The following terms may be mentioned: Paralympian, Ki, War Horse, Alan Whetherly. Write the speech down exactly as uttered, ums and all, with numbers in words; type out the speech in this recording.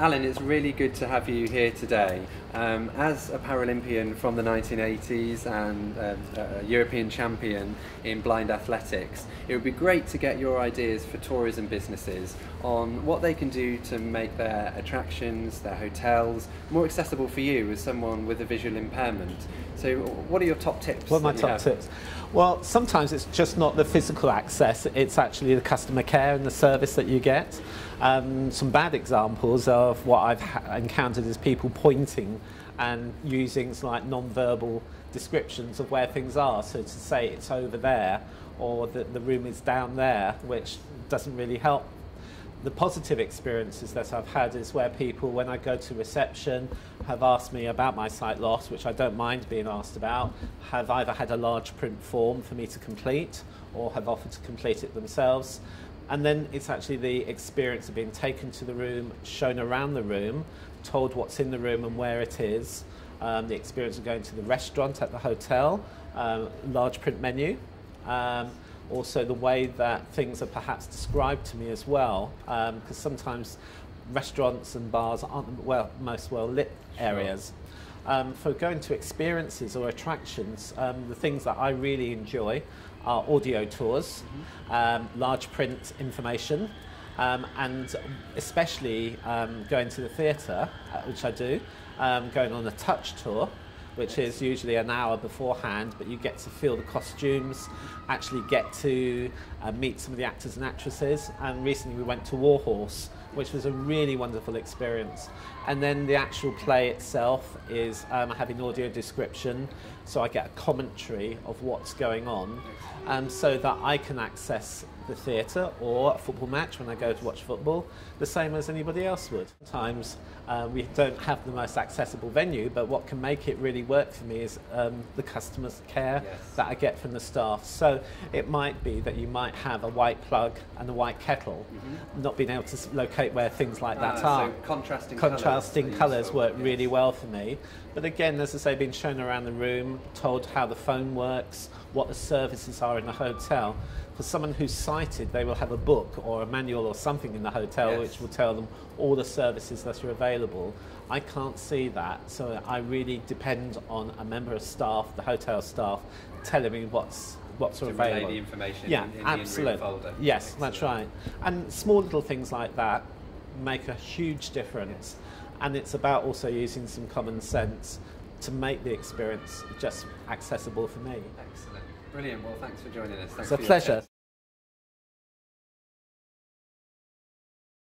Alan, it's really good to have you here today. Um, as a Paralympian from the nineteen eighties and um, a European champion in blind athletics, it would be great to get your ideas for tourism businesses on what they can do to make their attractions, their hotels, more accessible for you as someone with a visual impairment. So what are your top tips? What are my top tips? Well, sometimes it's just not the physical access, it's actually the customer care and the service that you get. Um, some bad examples of what I've ha encountered is people pointing and using like non-verbal descriptions of where things are, so to say it's over there or that the room is down there, which doesn't really help. The positive experiences that I've had is where people, when I go to reception, have asked me about my sight loss, which I don't mind being asked about, have either had a large print form for me to complete or have offered to complete it themselves. And then it's actually the experience of being taken to the room, shown around the room, told what's in the room and where it is, um, the experience of going to the restaurant at the hotel, um, large print menu. Um, Also, the way that things are perhaps described to me as well, because um, sometimes restaurants and bars aren't the well, most well-lit areas. Sure. Um, for going to experiences or attractions, um, the things that I really enjoy are audio tours, mm-hmm. um, large print information, um, and especially um, going to the theatre, which I do, um, going on a touch tour, which is usually an hour beforehand, but you get to feel the costumes, actually get to uh, meet some of the actors and actresses. And recently we went to War Horse, which was a really wonderful experience. And then the actual play itself is um, having audio description, so I get a commentary of what's going on, um, so that I can access the theatre or a football match when I go to watch football, the same as anybody else would. Sometimes uh, we don't have the most accessible venue, but what can make it really work for me is um, the customer care yes. that I get from the staff. So it might be that you might have a white plug and a white kettle, mm-hmm. not being able to locate where things like that uh, are. So contrasting, contrasting colours work yes. really well for me. But again, as I say, being shown around the room, told how the phone works, what the services are in the hotel. For someone who's sighted, they will have a book or a manual or something in the hotel yes. which will tell them all the services that are available. I can't see that, so I really depend on a member of staff, the hotel staff, telling me what's what's to relay the information yeah, in, in absolutely. the in-room folder. Yes, Excellent. That's right. And small little things like that make a huge difference. And it's about also using some common sense to make the experience just accessible for me. Excellent. Brilliant. Well, thanks for joining us. Thanks it's a pleasure. Attention.